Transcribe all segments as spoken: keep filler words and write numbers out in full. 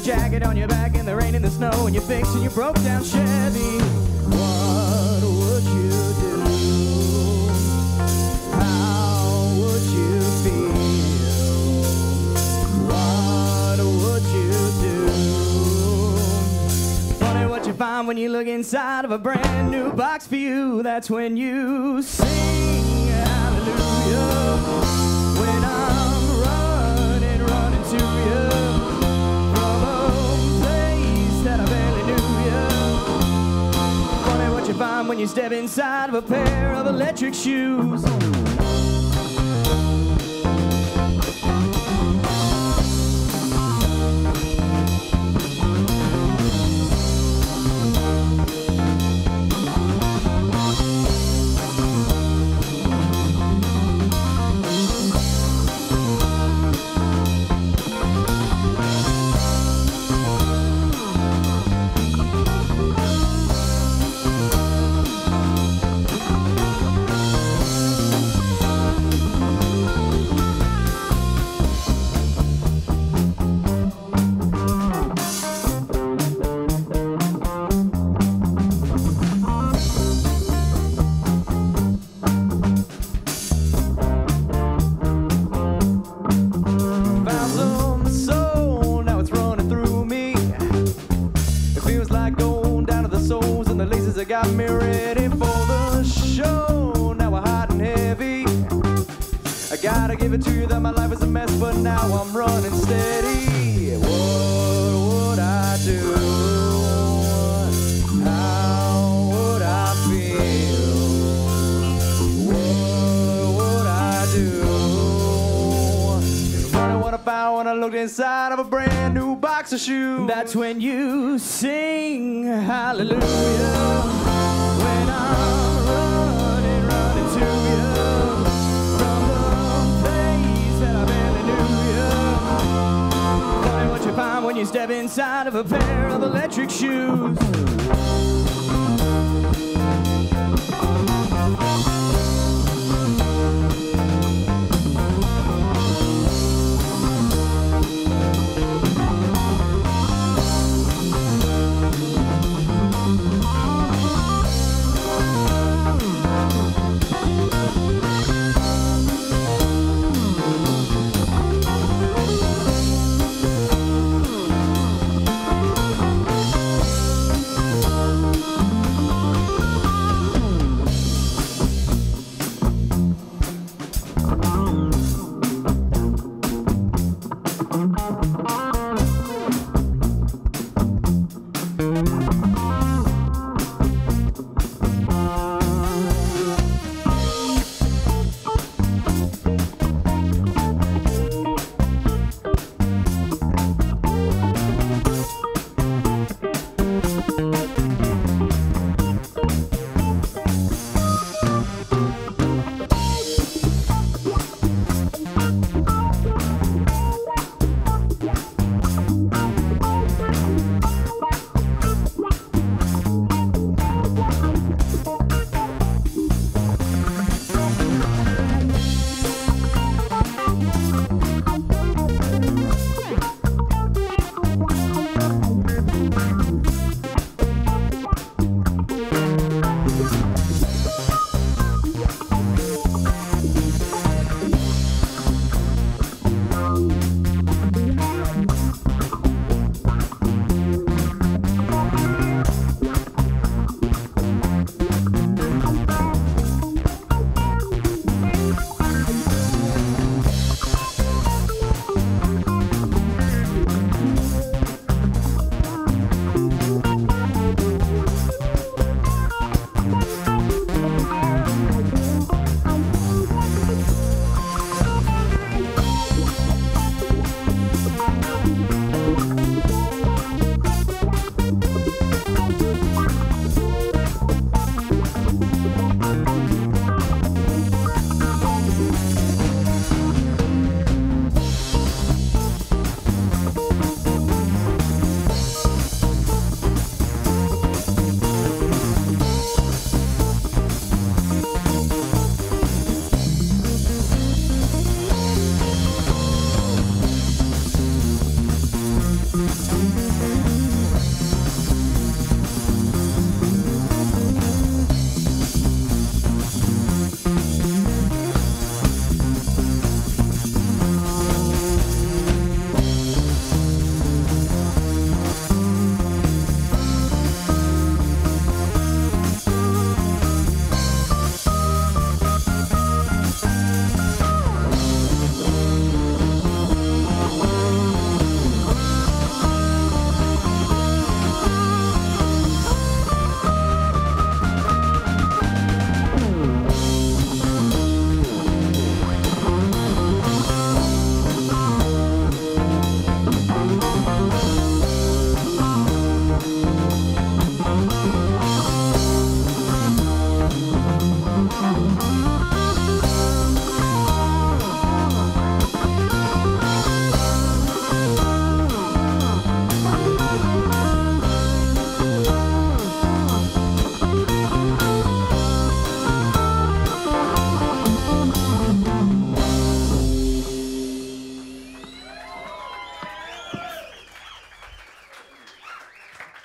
the jacket on your back in the rain and the snow, and you're fixing your broke down Chevy. What would you do? How would you feel? What would you do? Funny what you find when you look inside of a brand new box for you. That's when you sing hallelujah. When you step inside of a pair of electric shoes. Got me ready for the show. Now we're hot and heavy. I gotta give it to you that my life is a mess, but now I'm running steady. What would I do? How would I feel? What would I do? It's funny what I found when I looked inside of a brand new box of shoes. That's when you sing hallelujah. When you step inside of a pair of electric shoes.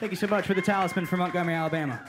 Thank you so much for the Talismen from Montgomery, Alabama.